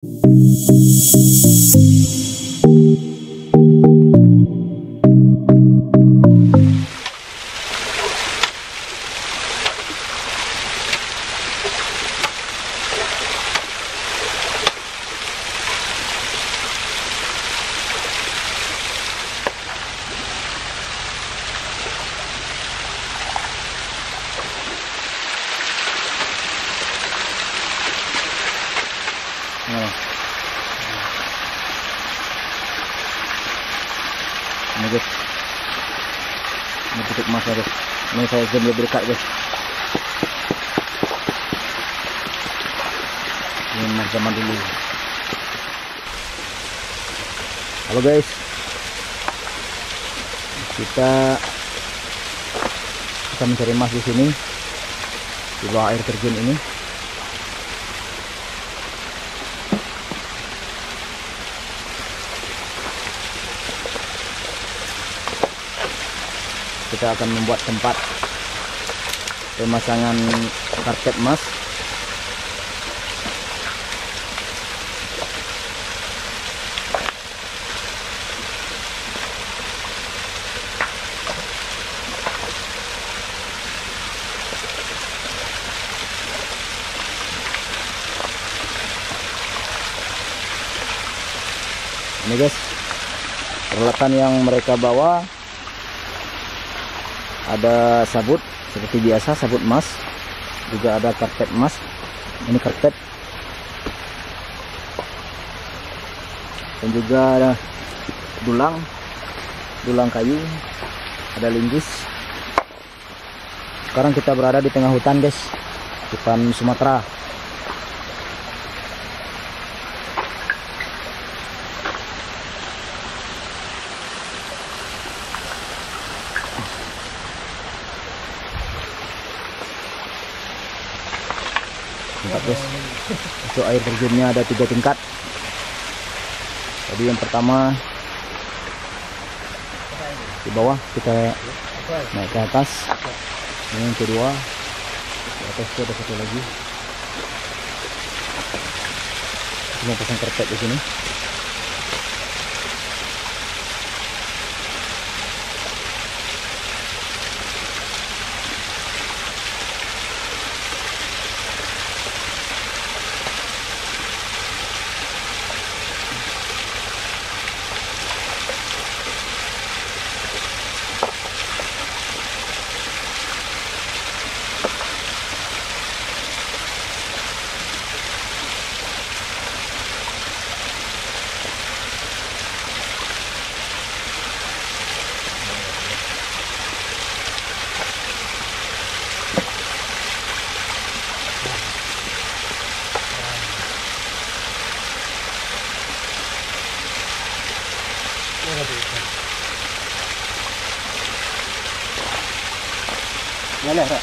Ini guys, ini tutup emas ya guys. Ini saya jam berdekat guys. Ini emas zaman dulu. Halo guys, kita mencari emas di sini, di bawah air terjun ini. Kita akan membuat tempat pemasangan karpet emas. Ini guys, peralatan yang mereka bawa. Ada sabut seperti biasa, sabut emas, juga ada karpet emas. Ini karpet, dan juga ada dulang kayu, ada linggis. Sekarang kita berada di tengah hutan guys, hutan Sumatera. Guys, untuk air terjunnya ada 3 tingkat. Jadi yang pertama di bawah kita naik ke atas. Yang kedua di atas itu ada satu lagi. Kita pasang karpet di sini. Boleh tak? Dia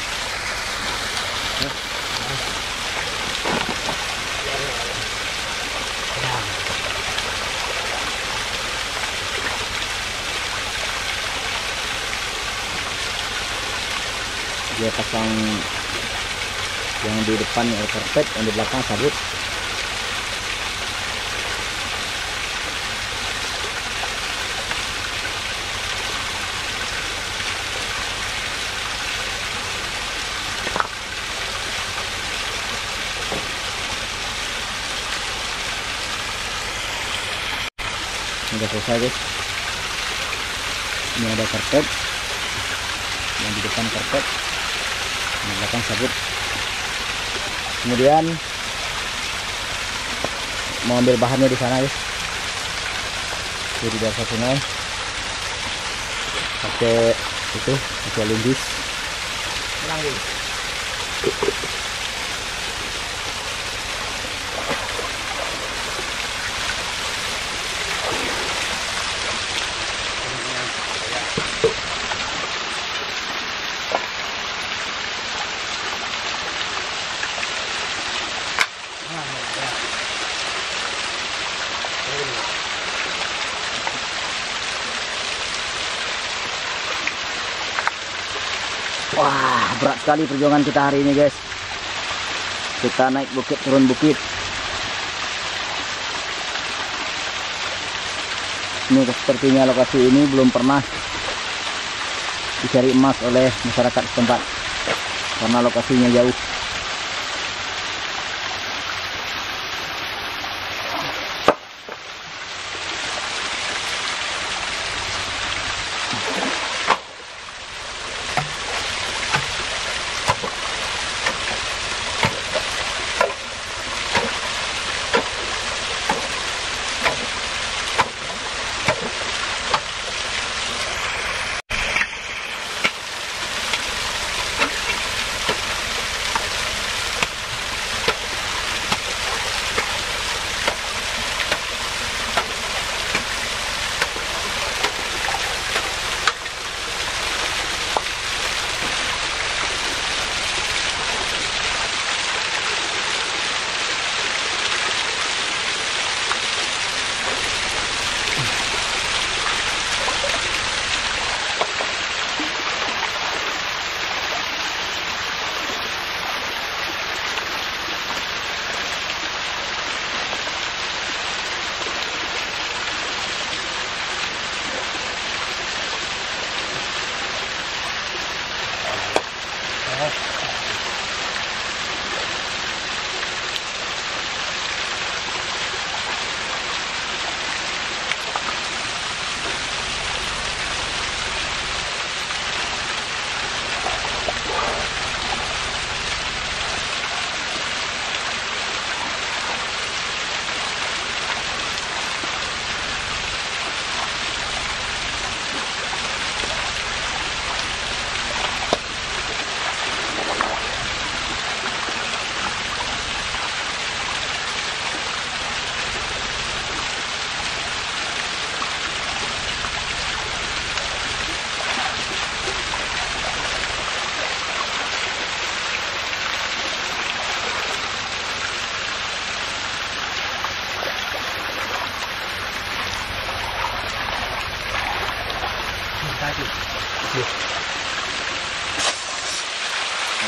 pasang yang di depan air karpet, yang di belakang sabut. Sudah selesai guys. Ini ada karpet, yang di depan karpet, di belakang sabut. Kemudian mau ambil bahannya di sana guys, jadi dari sungai pakai itu, pakai linggis. Wah, berat sekali perjuangan kita hari ini guys. Kita naik bukit turun bukit. Ini sepertinya lokasi ini belum pernah dicari emas oleh masyarakat setempat karena lokasinya jauh.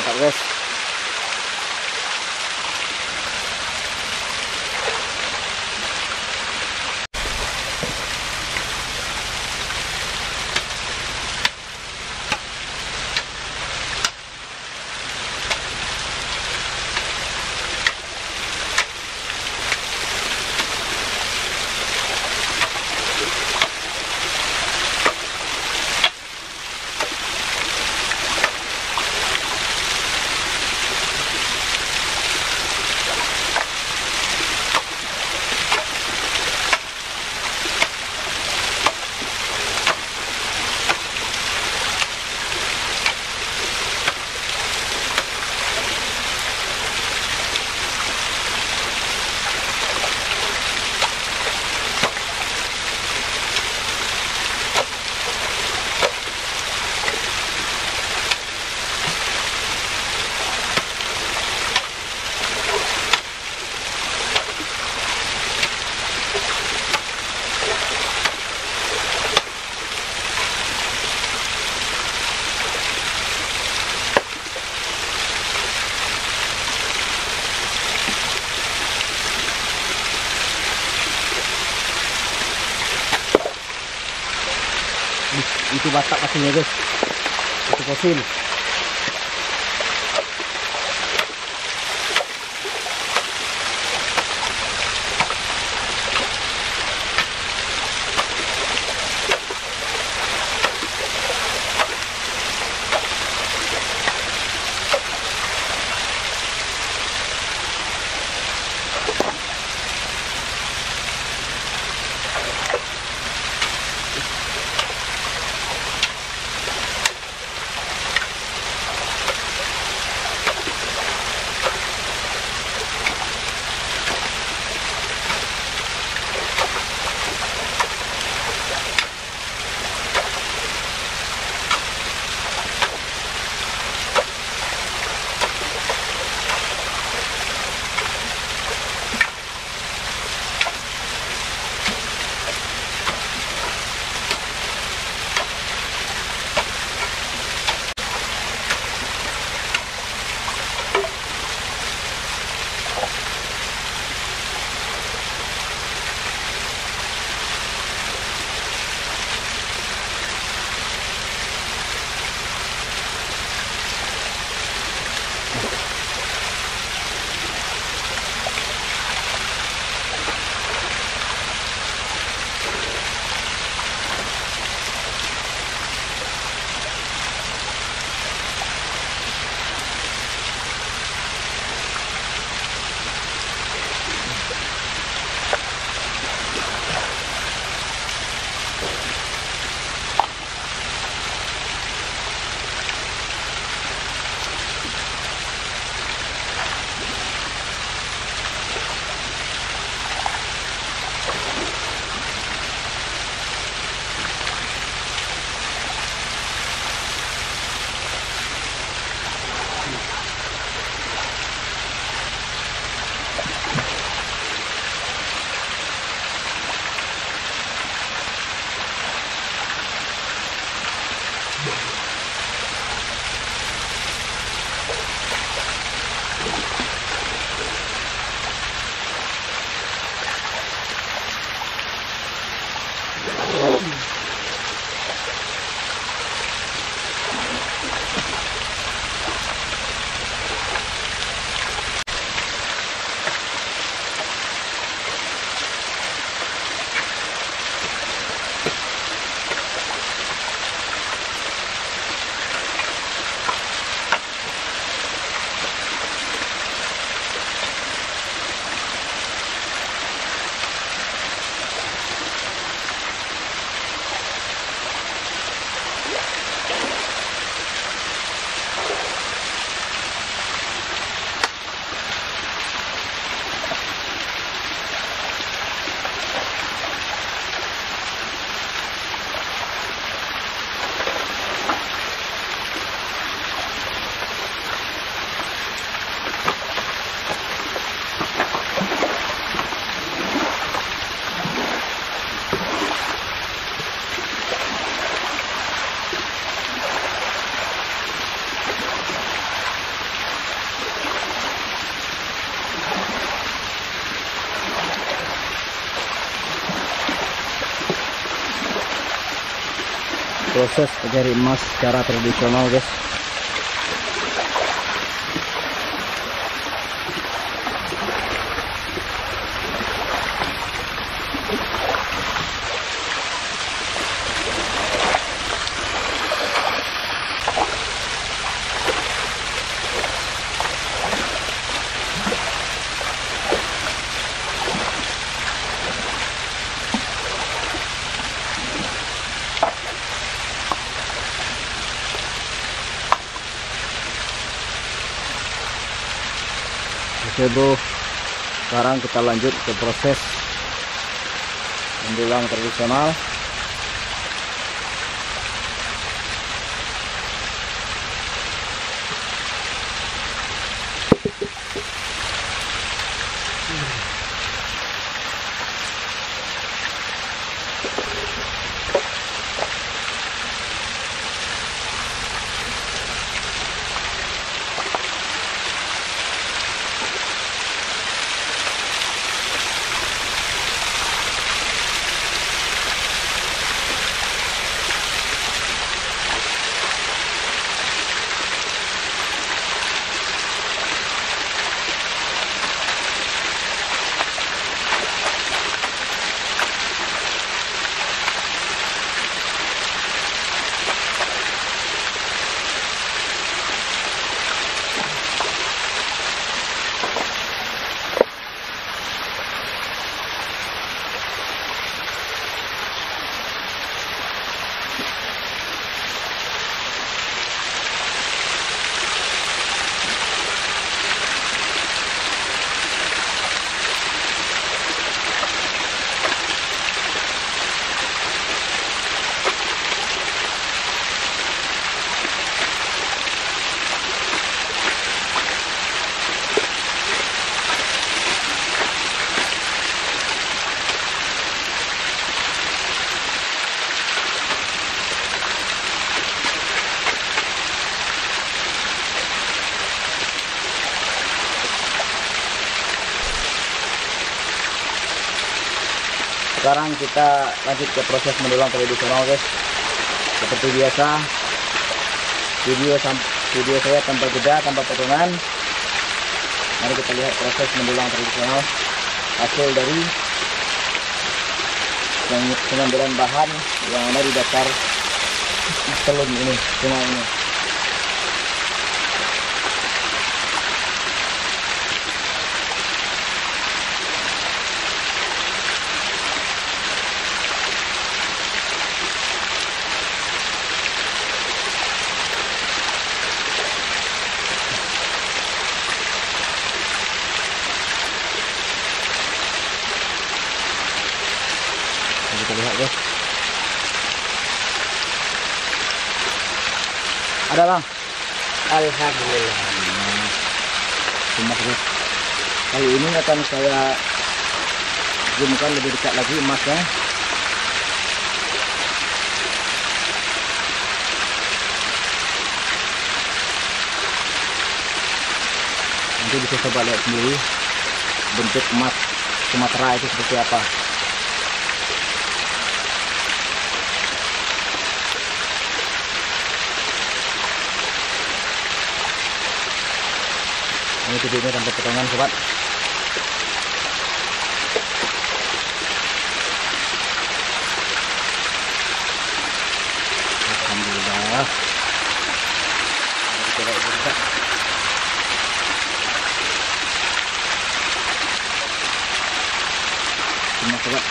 Mantap guys. Itu batak pastinya guys, itu fosil. proses pencari emas secara tradisional, guys. Oke bro, sekarang kita lanjut ke proses mendulang tradisional. Sekarang kita lanjut ke proses mendulang tradisional, guys. Seperti biasa, video saya tanpa jeda, tanpa potongan. Mari kita lihat proses mendulang tradisional, hasil dari pengambilan bahan yang ada di dasar telur ini, semua ini. Ada bang? Alhamdulillah. Kali ini akan saya zoomkan lebih dekat lagi emasnya. Nanti bisa coba lihat sendiri bentuk emas Sumatera itu seperti apa. Ini videonya tanpa potongan, sobat. Alhamdulillah. Kita coba buka. Semua sobat.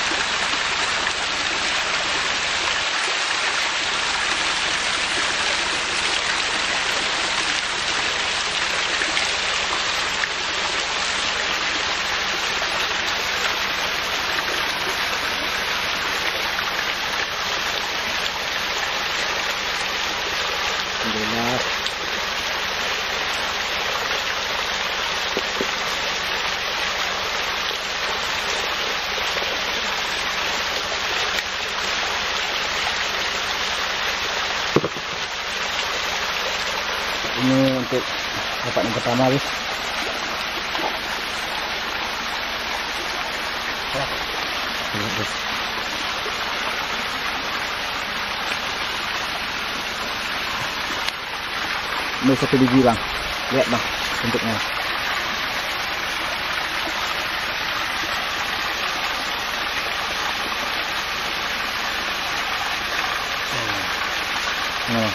Ini untuk dapat yang pertama, guys. Ini satu biji, Bang. Lihat, Bang, bentuknya. Nah.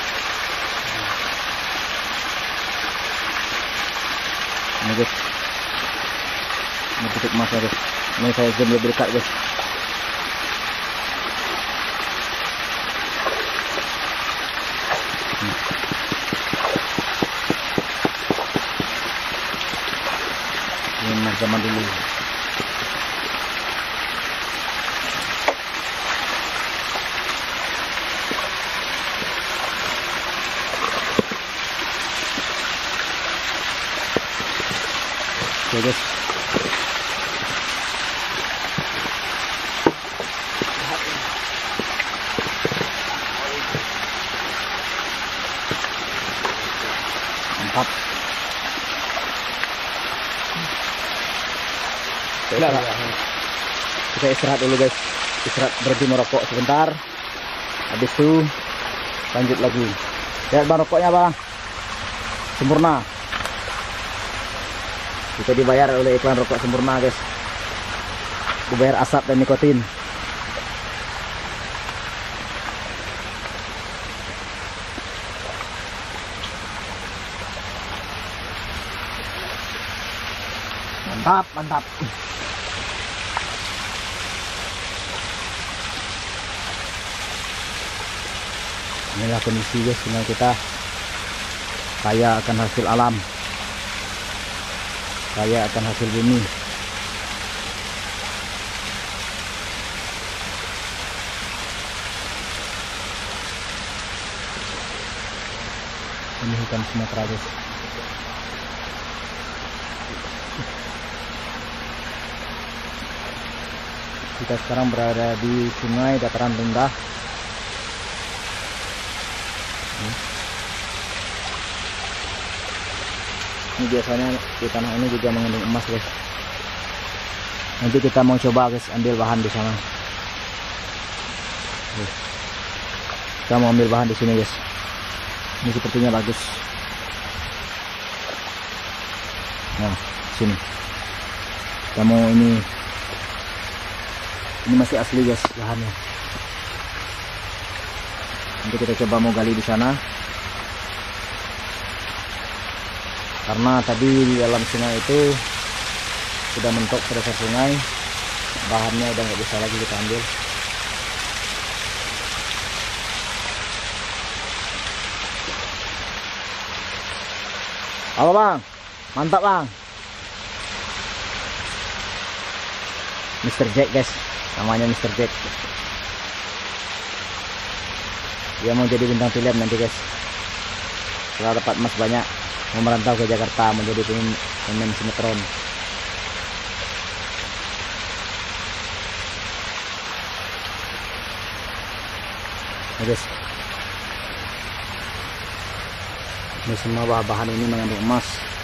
Ini, guys. Ini bentuk emasnya, guys. Ini saya zoom lebih dekat, guys. Zaman dulu. Oke, guys. Mantap. Udah, kita istirahat dulu, guys. Istirahat, berhenti merokok sebentar. Habis itu lanjut lagi. Lihat, Bang, rokoknya, Bang, sempurna. Kita dibayar oleh iklan rokok sempurna, guys. Dibayar asap dan nikotin. Mantap, mantap. Inilah kondisi, guys, dengan kita kaya akan hasil alam, kaya akan hasil bumi. Ini hutan Sumatera, guys. Kita sekarang berada di sungai dataran rendah. Ini biasanya di tanah ini juga mengandung emas, guys. Nanti kita mau coba, guys, ambil bahan di sana. Kita mau ambil bahan di sini, guys. Ini sepertinya bagus. Nah, sini. Kita mau ini. Ini masih asli, guys, bahannya. Nanti kita coba mau gali di sana. Karena tadi di dalam sungai itu sudah mentok ke dasar sungai, bahannya udah nggak bisa lagi kita ambil. Halo, Bang, mantap, Bang. Mr. Jack, guys, namanya Mr. Jack. Dia mau jadi bintang film nanti, guys. Setelah dapat emas banyak, mau merantau ke Jakarta menjadi pemain sinetron. Nah, guys, ini semua bahan-bahan ini mengandung emas.